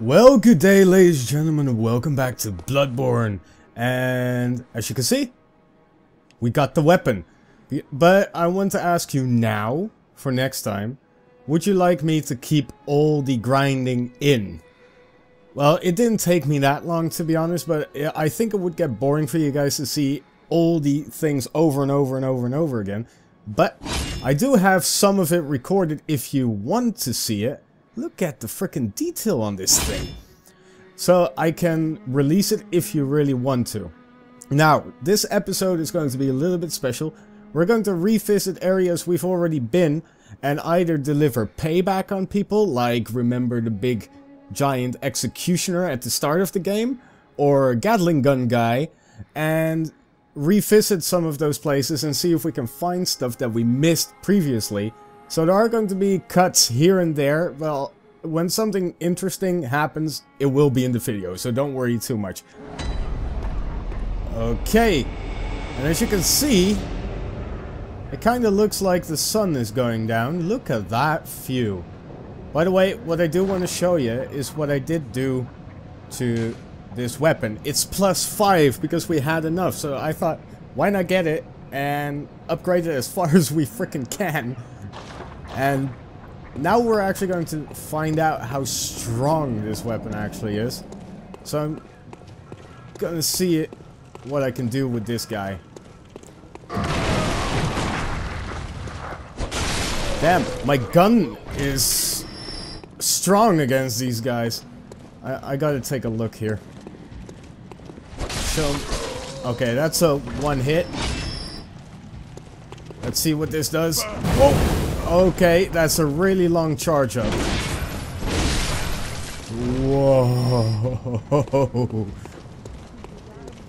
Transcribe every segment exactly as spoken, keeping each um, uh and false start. Well, good day, ladies and gentlemen, and welcome back to Bloodborne. And as you can see, we got the weapon. But I want to ask you now, for next time, would you like me to keep all the grinding in? Well, it didn't take me that long, to be honest, but I think it would get boring for you guys to see all the things over and over and over and over again. But I do have some of it recorded if you want to see it. Look at the freaking detail on this thing. So I can release it if you really want to. Now, this episode is going to be a little bit special. We're going to revisit areas we've already been and either deliver payback on people, like remember the big giant executioner at the start of the game, or Gatling gun guy, and revisit some of those places and see if we can find stuff that we missed previously. So there are going to be cuts here and there. Well, when something interesting happens, it will be in the video, so don't worry too much. Okay, and as you can see, it kind of looks like the sun is going down. Look at that view. By the way, what I do want to show you is what I did do to this weapon. It's plus five because we had enough, so I thought, why not get it and upgrade it as far as we freaking can. And now we're actually going to find out how strong this weapon actually is. So I'm going to see it, what I can do with this guy. Damn, my gun is strong against these guys. I, I got to take a look here. So, okay, that's a one hit. Let's see what this does. Whoa. Okay, that's a really long charge up. Whoa.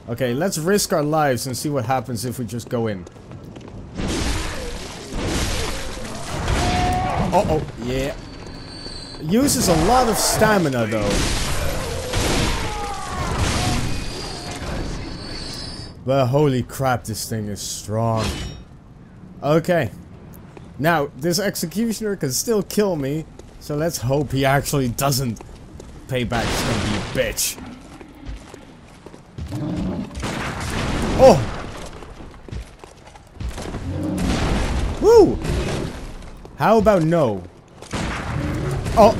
Okay, let's risk our lives and see what happens if we just go in. Uh oh, yeah. Uses a lot of stamina though. But holy crap, this thing is strong. Okay. Now, this executioner can still kill me, so let's hope he actually doesn't. Payback is gonna be a bitch. Oh! Woo! How about no? Oh!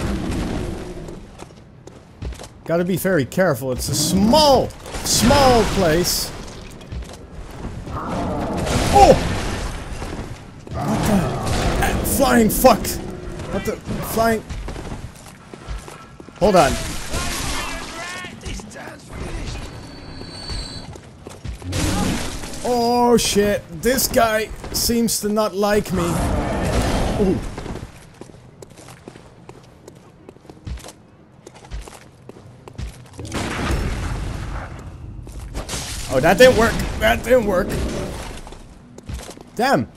Gotta be very careful, it's a small, small place. Oh! Flying fuck! What the flying? Hold on. Oh shit! This guy seems to not like me. Ooh. Oh, that didn't work. That didn't work. Damn.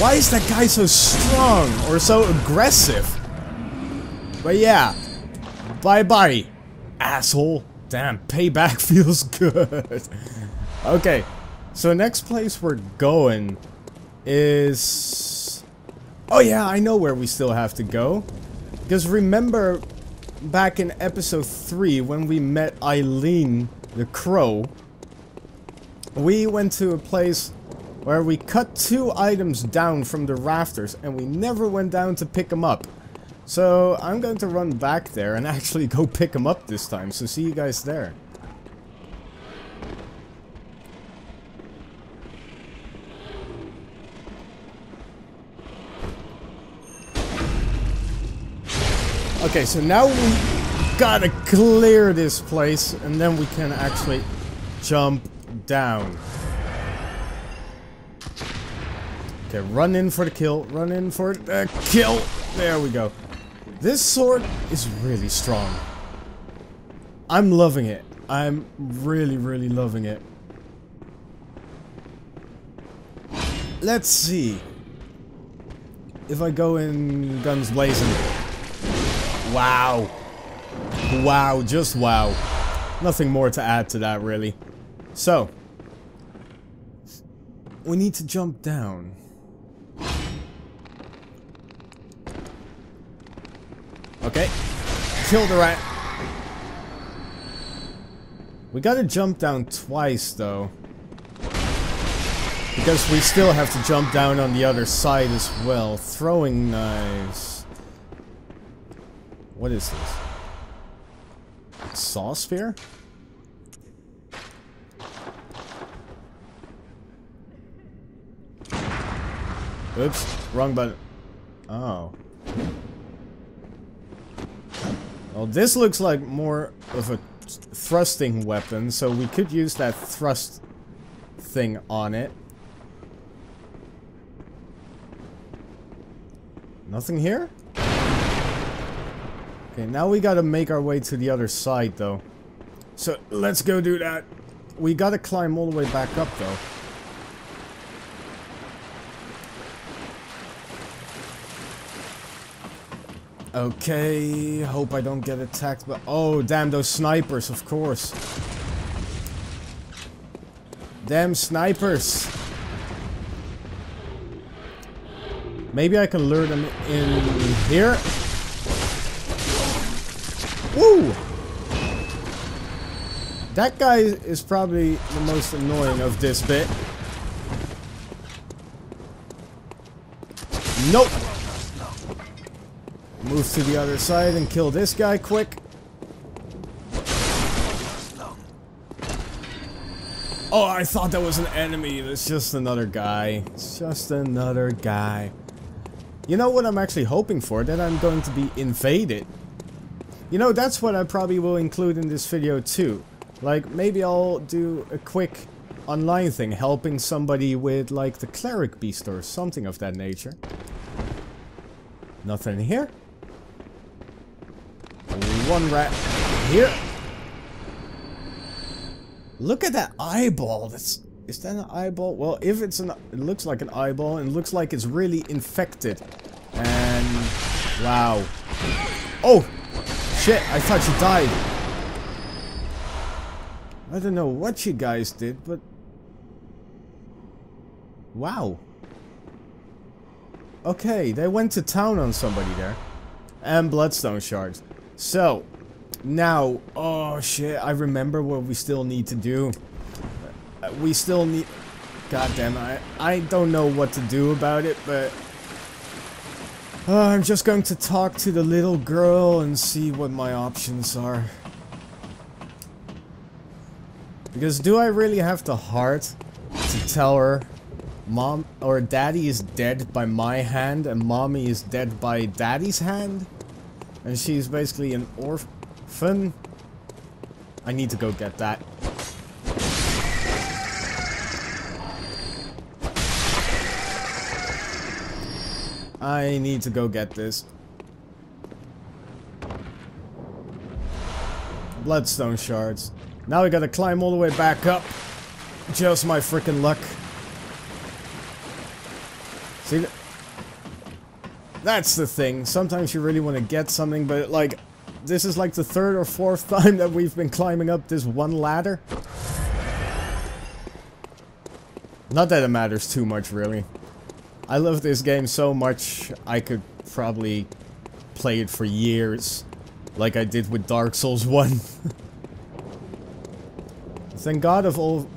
Why is that guy so strong or so aggressive? But yeah, bye bye, asshole. Damn, payback feels good. Okay, so next place we're going is... Oh yeah, I know where we still have to go. Because remember back in episode three when we met Eileen the Crow, we went to a place where we cut two items down from the rafters and we never went down to pick them up. So I'm going to run back there and actually go pick them up this time. So see you guys there. Okay, so now we gotta clear this place and then we can actually jump down. Okay, run in for the kill, run in for the kill! There we go. This sword is really strong. I'm loving it. I'm really, really loving it. Let's see. If I go in guns blazing. Wow. Wow, just wow. Nothing more to add to that, really. So. We need to jump down. Okay. Kill the rat. We gotta jump down twice, though. Because we still have to jump down on the other side as well. Throwing knives. What is this? Saw sphere? Oops, wrong button. Oh. Well, this looks like more of a thrusting weapon, so we could use that thrust thing on it. Nothing here? Okay, now we gotta make our way to the other side, though. So, let's go do that. We gotta climb all the way back up, though. Okay, hope I don't get attacked, but oh damn, those snipers, of course. Damn snipers. Maybe I can lure them in here. Woo! That guy is probably the most annoying of this bit. Nope. Move to the other side and kill this guy quick. Oh, I thought that was an enemy. It's just another guy. It's just another guy. You know what I'm actually hoping for? That I'm going to be invaded. You know, that's what I probably will include in this video too. Like, maybe I'll do a quick online thing. Helping somebody with, like, the cleric beast or something of that nature. Nothing here. One rat here. Look at that eyeball. That's, is that an eyeball? Well, if it's an, it looks like an eyeball and looks like it's really infected. And wow. Oh shit! I thought you died. I don't know what you guys did, but wow. Okay, they went to town on somebody there, and bloodstone shards. So, now, oh shit, I remember what we still need to do. We still need, goddamn, I, I don't know what to do about it, but uh, I'm just going to talk to the little girl and see what my options are. Because do I really have the heart to tell her, Mom, or Daddy is dead by my hand and Mommy is dead by Daddy's hand? And she's basically an orphan. I need to go get that. I need to go get this. Bloodstone shards. Now we gotta climb all the way back up. Just my freaking luck. See, that's the thing. Sometimes you really want to get something, but like, this is like the third or fourth time that we've been climbing up this one ladder. Not that it matters too much, really. I love this game so much, I could probably play it for years, like I did with Dark Souls one. Thank God of all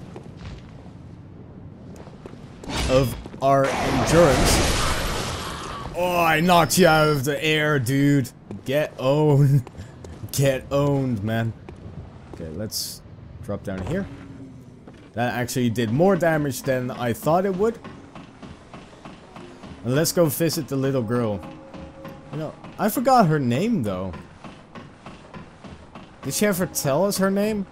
of our endurance. Oh, I knocked you out of the air, dude. Get owned. Get owned, man. Okay, let's drop down here. That actually did more damage than I thought it would. And let's go visit the little girl. You know, I forgot her name, though. Did she ever tell us her name?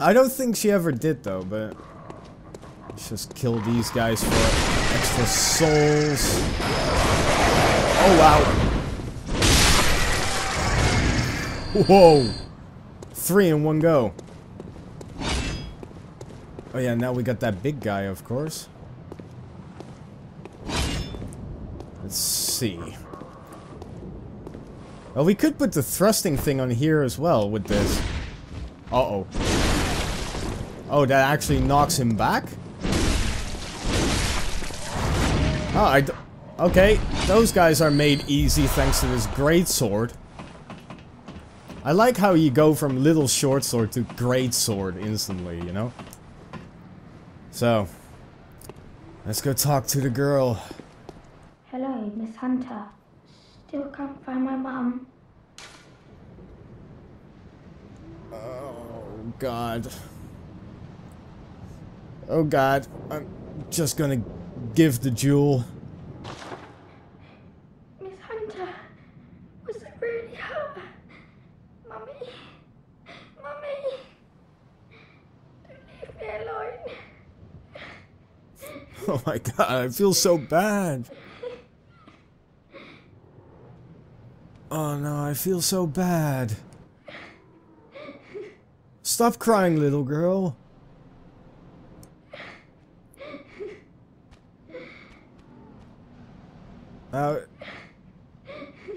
I don't think she ever did, though, but let's just kill these guys for extra souls. Oh, wow. Whoa. Three in one go. Oh, yeah, now we got that big guy, of course. Let's see. Well, we could put the thrusting thing on here as well with this. Uh-oh. Oh, that actually knocks him back? Oh, I, d Okay, those guys are made easy thanks to this greatsword. I like how you go from little short sword to great sword instantly, you know? So, let's go talk to the girl. Hello, Miss Hunter. Still can't find my mum. Oh, God. Oh, God. I'm just gonna give the jewel. Oh my God, I feel so bad. Oh no, I feel so bad. Stop crying, little girl. Uh,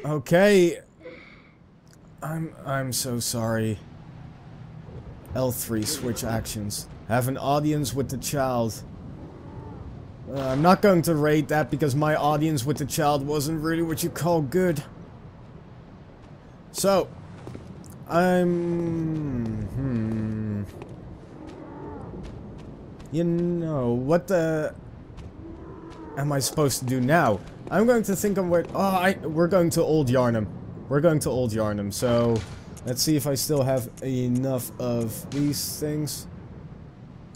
okay. I'm I'm so sorry. L three, switch actions. Have an audience with the child. Uh, I'm not going to rate that because my audience with the child wasn't really what you call good. So, I'm... Hmm... You know, what the... am I supposed to do now? I'm going to think of where... Oh, I, we're going to Old Yharnam. We're going to Old Yharnam, so... Let's see if I still have enough of these things.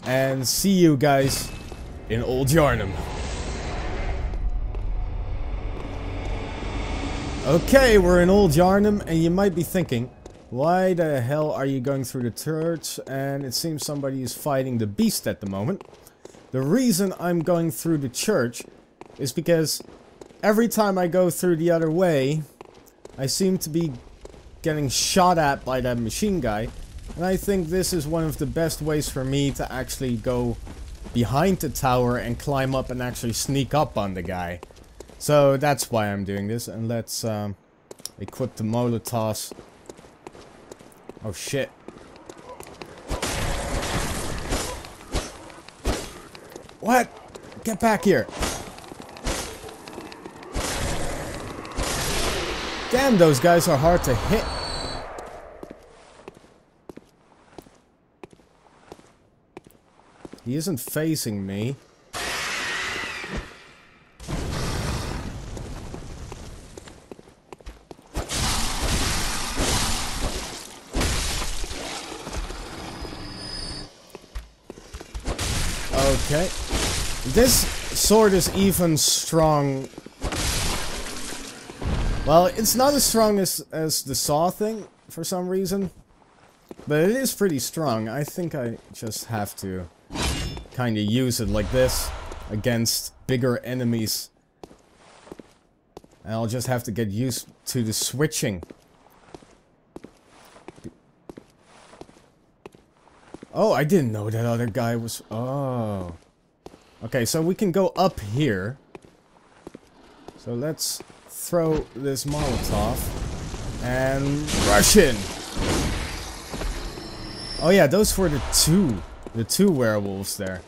And see you guys in Old Yharnam. Okay, we're in Old Yharnam, and you might be thinking, why the hell are you going through the church? And it seems somebody is fighting the beast at the moment. The reason I'm going through the church is because every time I go through the other way, I seem to be getting shot at by that machine guy. And I think this is one of the best ways for me to actually go behind the tower and climb up and actually sneak up on the guy. So that's why I'm doing this. And let's um, equip the Molotovs. Oh shit. What? Get back here. Damn, those guys are hard to hit. He isn't facing me. Okay. This sword is even strong. Well, it's not as strong as, as the saw thing for some reason. But it is pretty strong. I think I just have to kind of use it like this against bigger enemies, and I'll just have to get used to the switching. Oh, I didn't know that other guy was... oh, okay, so we can go up here, so let's throw this Molotov and rush in. Oh yeah, those were the two The two werewolves there.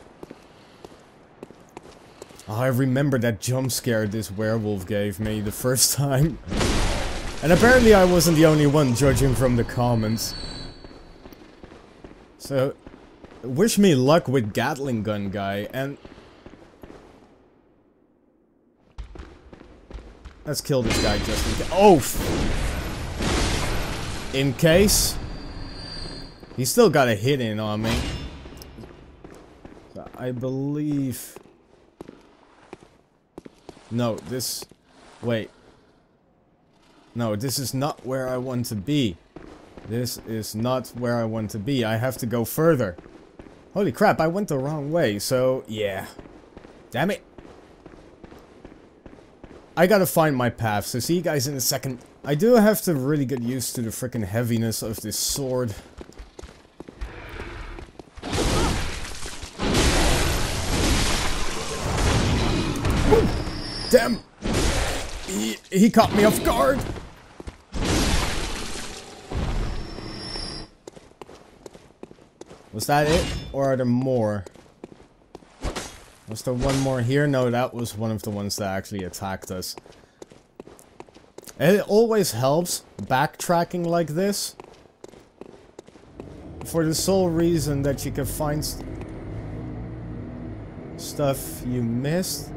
Oh, I remember that jump scare this werewolf gave me the first time. And apparently I wasn't the only one, judging from the comments. So, wish me luck with Gatling Gun Guy, and... let's kill this guy just in case. Oh! In case. He still got a hit in on me. I believe... No, this... Wait. No, this is not where I want to be. This is not where I want to be. I have to go further. Holy crap, I went the wrong way, so... yeah. Damn it. I gotta find my path, so see you guys in a second. I do have to really get used to the freaking heaviness of this sword. Damn! He, he caught me off guard! Was that it? Or are there more? Was there one more here? No, that was one of the ones that actually attacked us. And it always helps backtracking like this. For the sole reason that you can find st stuff you missed.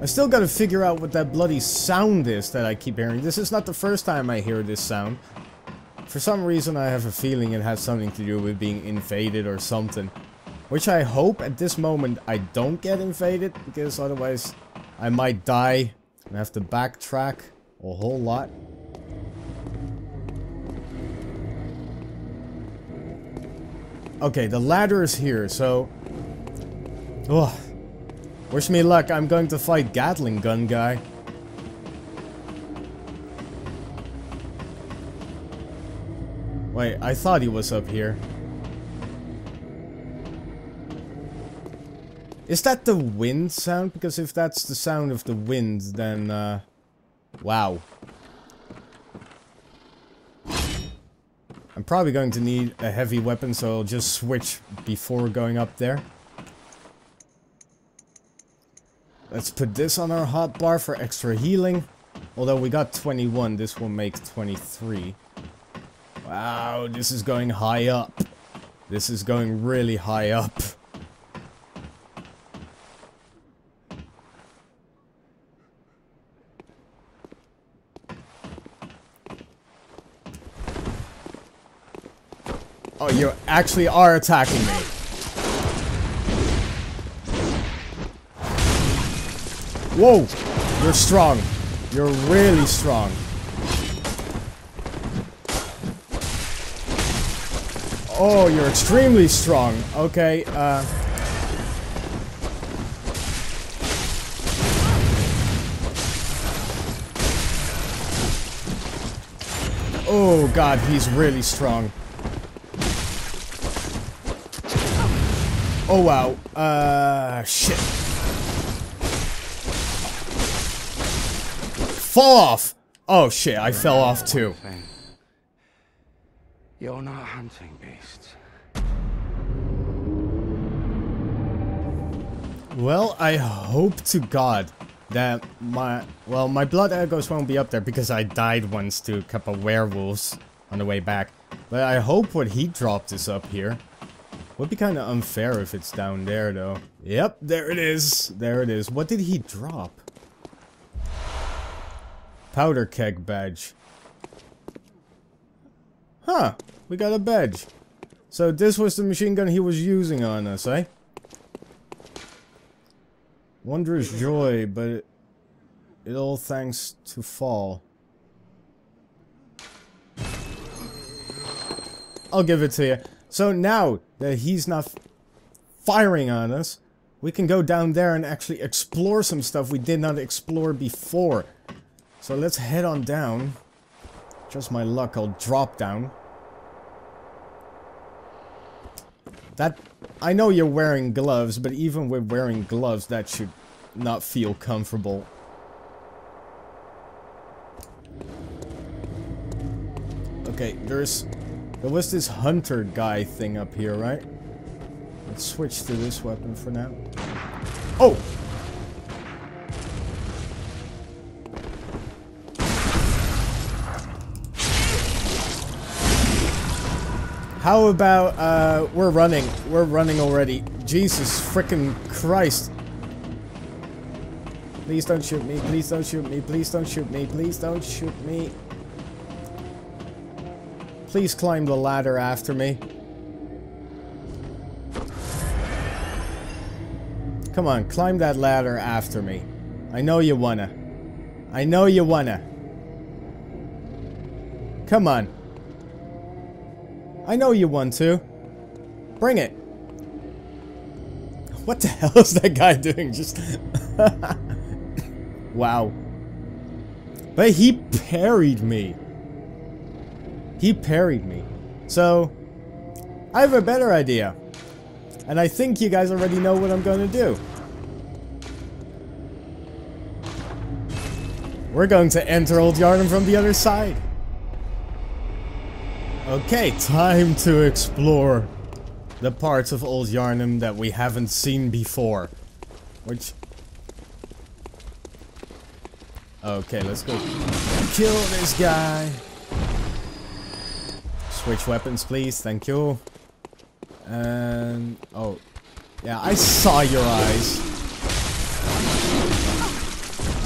I still gotta figure out what that bloody sound is that I keep hearing. This is not the first time I hear this sound. For some reason I have a feeling it has something to do with being invaded or something. Which I hope at this moment I don't get invaded, because otherwise I might die and have to backtrack a whole lot. Okay, the ladder is here, so... Oh, wish me luck, I'm going to fight Gatling Gun Guy. Wait, I thought he was up here. Is that the wind sound? Because if that's the sound of the wind, then... Uh, wow. I'm probably going to need a heavy weapon, so I'll just switch before going up there. Let's put this on our hotbar for extra healing. Although we got twenty-one, this will make twenty-three. Wow, this is going high up. This is going really high up. Oh, you actually are attacking me. Whoa! You're strong. You're really strong. Oh, you're extremely strong. Okay, uh... oh god, he's really strong. Oh wow, uh, shit. Fall off! Oh shit, I fell off too. You're not hunting beasts. Well, I hope to God that my, well, my blood echoes won't be up there because I died once to a couple werewolves on the way back. But I hope what he dropped is up here. Would be kind of unfair if it's down there, though. Yep, there it is. There it is. What did he drop? Powder Keg Badge. Huh. We got a badge. So this was the machine gun he was using on us, eh? Wondrous joy, but it, it all thanks to fall. I'll give it to you. So now that he's not firing on us, we can go down there and actually explore some stuff we did not explore before. So let's head on down. Just my luck, I'll drop down. That, I know you're wearing gloves, but even with wearing gloves, that should not feel comfortable. Okay, there's... There was this hunter guy thing up here, right? Let's switch to this weapon for now. Oh! How about, uh, we're running. We're running already. Jesus frickin' Christ. Please don't shoot me, please don't shoot me, please don't shoot me, please don't shoot me. Please climb the ladder after me. Come on, climb that ladder after me. I know you wanna. I know you wanna. Come on. I know you want to. Bring it. What the hell is that guy doing? Just... wow. But he parried me. He parried me. So, I have a better idea. And I think you guys already know what I'm going to do. We're going to enter Old Yharnam from the other side. Okay, time to explore the parts of Old Yharnam that we haven't seen before. Which... Okay, let's go kill this guy. Switch weapons, please. Thank you. And... Oh. Yeah, I saw your eyes.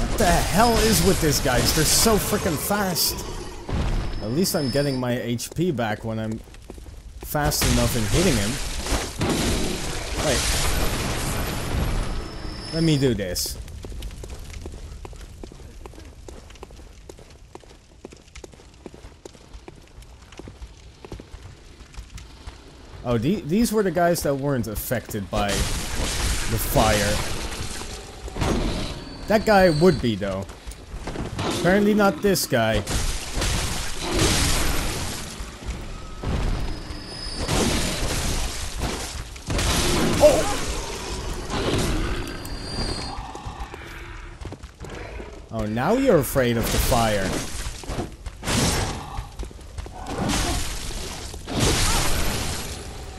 What the hell is with these guys? They're so freaking fast. At least I'm getting my H P back when I'm fast enough in hitting him. Wait. Let me do this. Oh, the, these were the guys that weren't affected by the fire. That guy would be, though. Apparently not this guy. Oh! Oh, now you're afraid of the fire.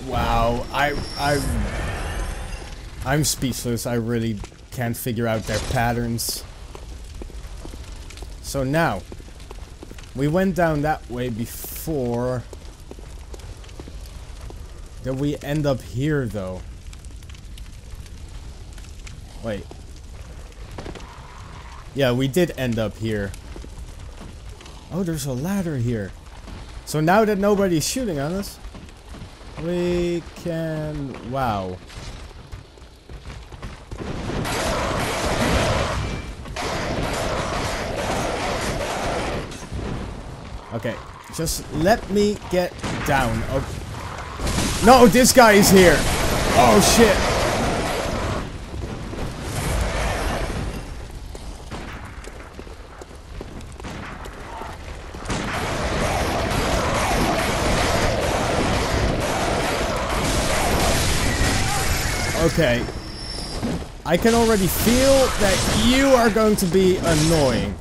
Wow, I, I, I'm speechless. I really can't figure out their patterns. So now, we went down that way before. Did we end up here, though? Wait. Yeah, we did end up here. Oh, there's a ladder here. So now that nobody's shooting on us, we can... Wow. Okay, just let me get down. Oh. No, this guy is here! Oh shit! Okay, I can already feel that you are going to be annoying.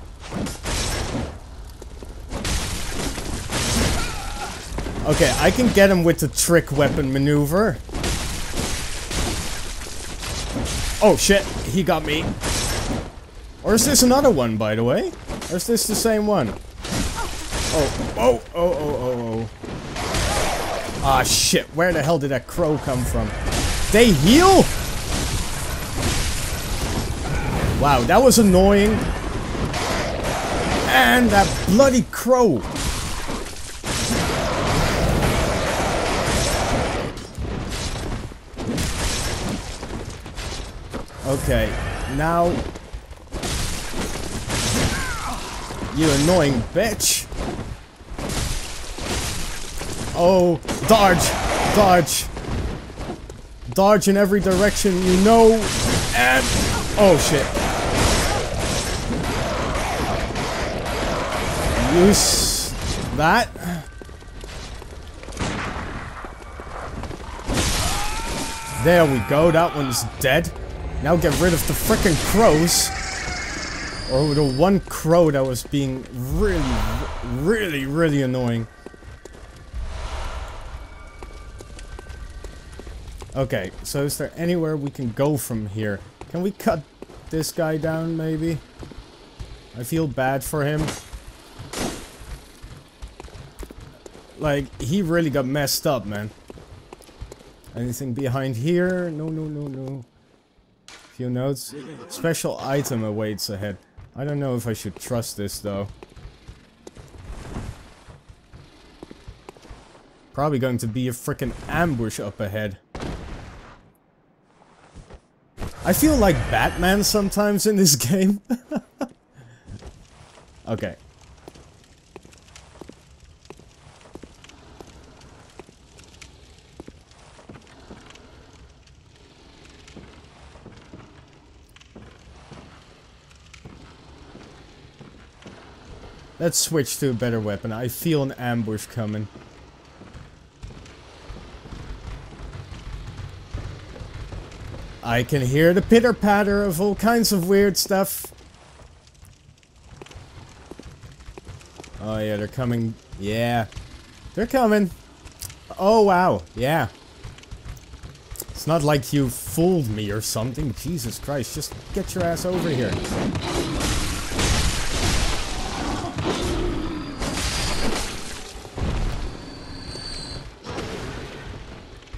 Okay, I can get him with the trick weapon maneuver. Oh shit, he got me. Or is this another one, by the way? Or is this the same one? Oh, oh, oh, oh, oh, oh. Ah shit, where the hell did that crow come from? They heal? Wow, that was annoying. And that bloody crow. Okay, now... You annoying bitch. Oh, dodge, dodge. Dodge in every direction, you know, and... Oh, shit. Use that. There we go, that one's dead. Now get rid of the frickin' crows. Or the one crow that was being really, really, really annoying. Okay, so is there anywhere we can go from here? Can we cut this guy down, maybe? I feel bad for him. Like, he really got messed up, man. Anything behind here? No, no, no, no. Few notes. Special item awaits ahead. I don't know if I should trust this, though. Probably going to be a freaking ambush up ahead. I feel like Batman sometimes in this game. Okay. Let's switch to a better weapon. I feel an ambush coming. I can hear the pitter-patter of all kinds of weird stuff. Oh yeah, they're coming. Yeah. They're coming. Oh wow. Yeah. It's not like you fooled me or something. Jesus Christ, just get your ass over here.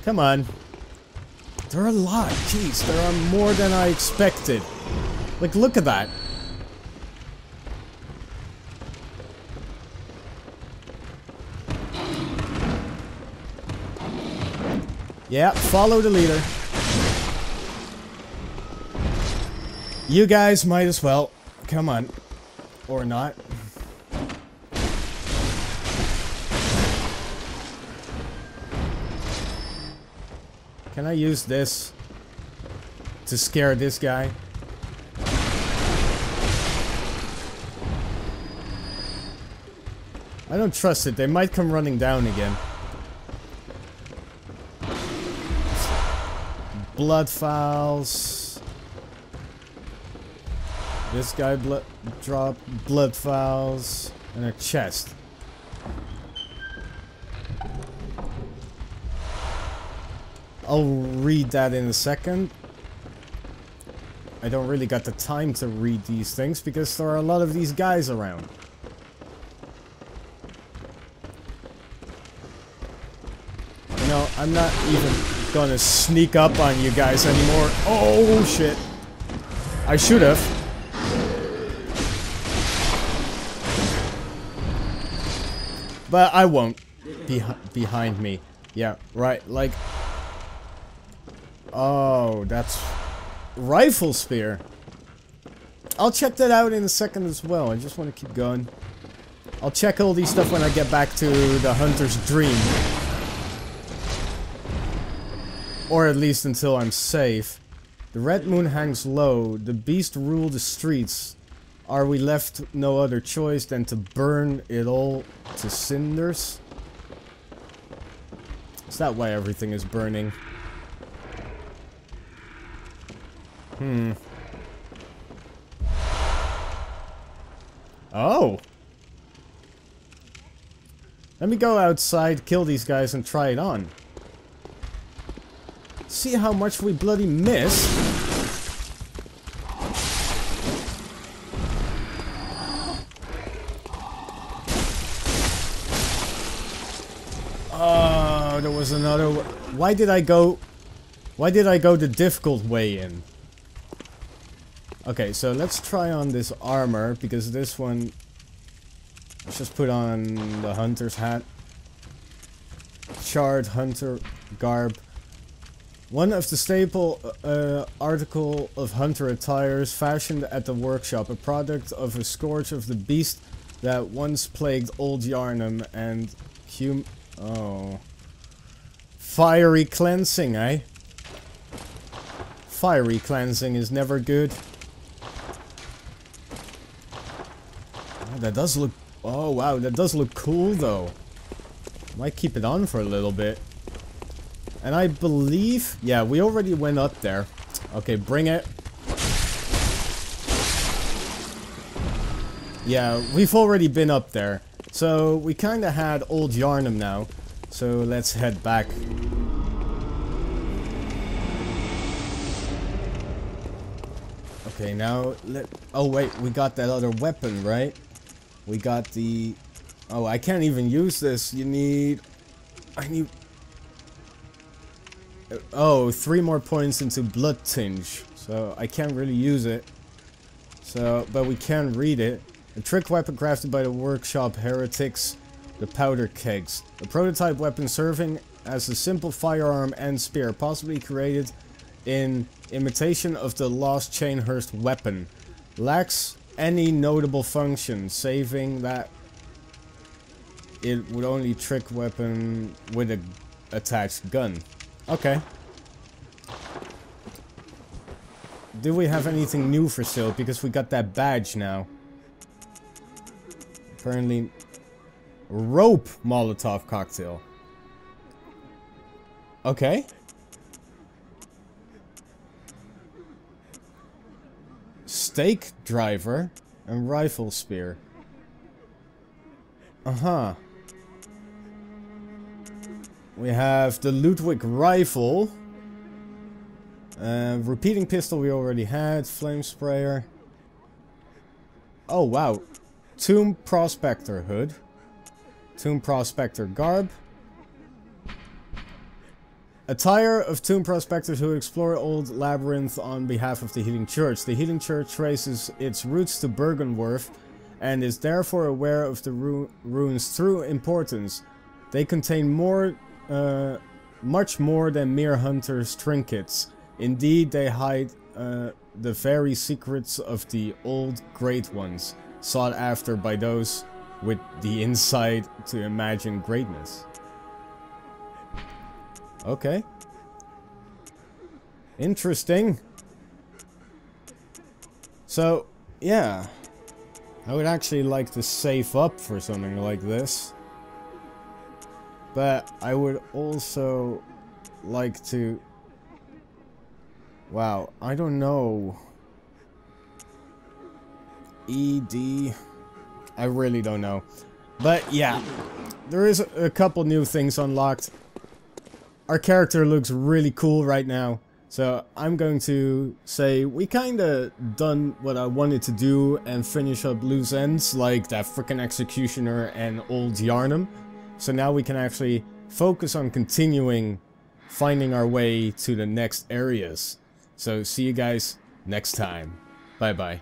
Come on. There are a lot. Jeez, there are more than I expected. Like, look at that. Yeah, follow the leader. You guys might as well. Come on. Or not. Can I use this to scare this guy? I don't trust it. They might come running down again. Bloodfowls. This guy blood drop bloodfowls in her chest. I'll read that in a second. I don't really got the time to read these things because there are a lot of these guys around. You know, I'm not even gonna sneak up on you guys anymore. Oh shit. I should have. But I won't. Beh- behind me. Yeah, right. Like. Oh, that's. Rifle Spear. I'll check that out in a second as well. I just want to keep going. I'll check all these stuff when I get back to the Hunter's Dream. Or at least until I'm safe. The red moon hangs low. The beast rule the streets. Are we left no other choice than to burn it all to cinders? Is that why everything is burning? Hmm. Oh! Let me go outside, kill these guys, and try it on. See how much we bloody miss. Oh, there was another way. Why did I go... Why did I go the difficult way in? Okay, so let's try on this armor, because this one... Let's just put on the hunter's hat. Charred hunter garb. One of the staple uh, article of hunter attire fashioned at the workshop, a product of a scourge of the beast that once plagued Old Yharnam and hum- oh. Fiery cleansing, eh? Fiery cleansing is never good. Oh, that does look- oh wow, that does look cool though. Might keep it on for a little bit. And I believe... Yeah, we already went up there. Okay, bring it. Yeah, we've already been up there. So, we kind of had Old Yharnam now. So, let's head back. Okay, now... Let, oh, wait. We got that other weapon, right? We got the... Oh, I can't even use this. You need... I need... Oh, three more points into blood tinge, so I can't really use it. So, but we can read it. A trick weapon crafted by the workshop heretics, the powder kegs. A prototype weapon serving as a simple firearm and spear, possibly created in imitation of the lost Chainhurst weapon. Lacks any notable function, saving that it would only trick weapon with an attached gun. Okay. Do we have anything new for sale? Because we got that badge now. Apparently... Rope Molotov cocktail. Okay. Stake Driver and Rifle Spear. Uh-huh. We have the Ludwig Rifle, Uh, repeating pistol we already had. Flame sprayer. Oh wow. Tomb Prospector hood. Tomb Prospector garb. Attire of tomb prospectors who explore Old Labyrinth on behalf of the Healing Church. The Healing Church traces its roots to Byrgenwerth and is therefore aware of the ru ruins' true importance. They contain more, uh, much more than mere hunters' trinkets. Indeed, they hide uh, the very secrets of the Old Great Ones, sought after by those with the insight to imagine greatness. Okay. Interesting. So, yeah. I would actually like to save up for something like this. But I would also like to... Wow, I don't know. E D... I really don't know. But, yeah. There is a couple new things unlocked. Our character looks really cool right now, so I'm going to say we kinda done what I wanted to do and finish up loose ends like that frickin' Executioner and Old Yharnam. So now we can actually focus on continuing finding our way to the next areas. So see you guys next time. Bye bye.